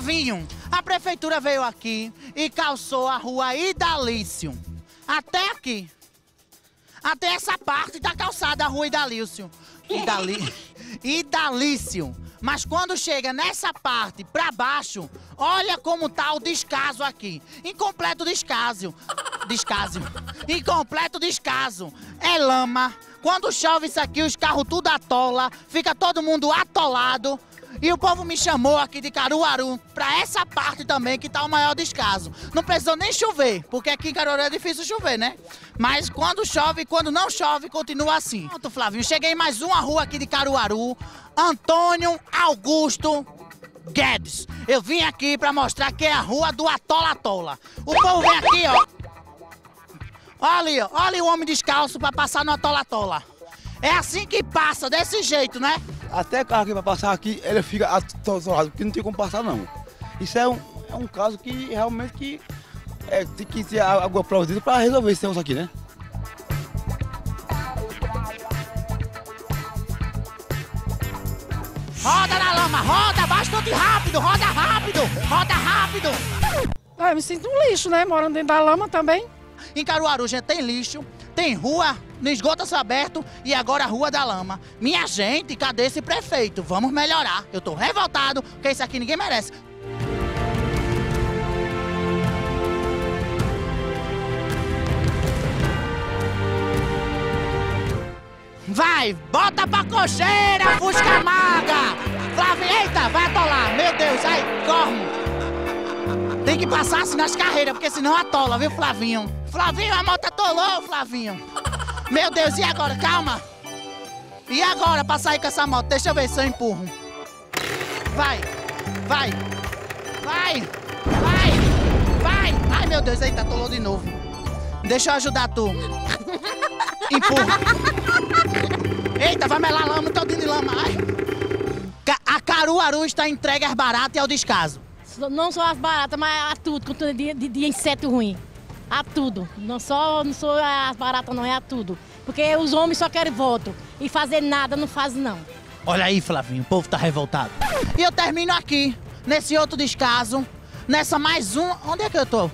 Flavinho, a prefeitura veio aqui e calçou a rua Idalício. Até aqui. Até essa parte tá calçada a rua Idalício. Idalício. Mas quando chega nessa parte pra baixo, olha como tá o descaso aqui. Incompleto descaso. Incompleto descaso. É lama. Quando chove isso aqui, os carros tudo atola, fica todo mundo atolado. E o povo me chamou aqui de Caruaru pra essa parte também que tá o maior descaso. Não precisou nem chover, porque aqui em Caruaru é difícil chover, né? Mas quando chove e quando não chove, continua assim. Pronto, Flavinho, cheguei em mais uma rua aqui de Caruaru, Antônio Augusto Guedes. Eu vim aqui pra mostrar que é a rua do Atolatola. O povo vem aqui, ó. Olha, olha o homem descalço pra passar no Atolatola. É assim que passa, desse jeito, né? Até carro que vai passar aqui, ele fica atolado, porque não tem como passar, não. Isso é um caso que realmente tem que ter alguma providência para resolver esse negócio aqui, né? Roda na lama, roda bastante rápido, roda rápido, roda rápido. Ah, eu me sinto um lixo, né? Morando dentro da lama também. Em Caruaru, gente, tem lixo, tem rua, no esgoto aberto e agora a Rua da Lama. Minha gente, cadê esse prefeito? Vamos melhorar. Eu tô revoltado, porque isso aqui ninguém merece. Vai, bota pra cocheira, Fusca Maga! Flavinho, eita, vai atolar. Meu Deus, aí, corre. Tem que passar assim nas carreiras, porque senão atola, viu, Flavinho? Flavinho, a moto atolou, Flavinho. Meu Deus, e agora? Calma. E agora pra sair com essa moto? Deixa eu ver se eu empurro. Vai, vai, vai, vai, vai. Ai, meu Deus, eita, atolou de novo. Deixa eu ajudar tu. Empurra. Eita, vai melar lama, todinho de lama. Ai. A Caruaru está entregue às baratas e ao descaso. Não só às baratas, mas a tudo, de inseto ruim. A tudo, não sou as baratas não, é a tudo. Porque os homens só querem voto e fazer nada não faz não. Olha aí, Flavinho, o povo tá revoltado. E eu termino aqui, nesse outro descaso, nessa mais uma... Onde é que eu tô?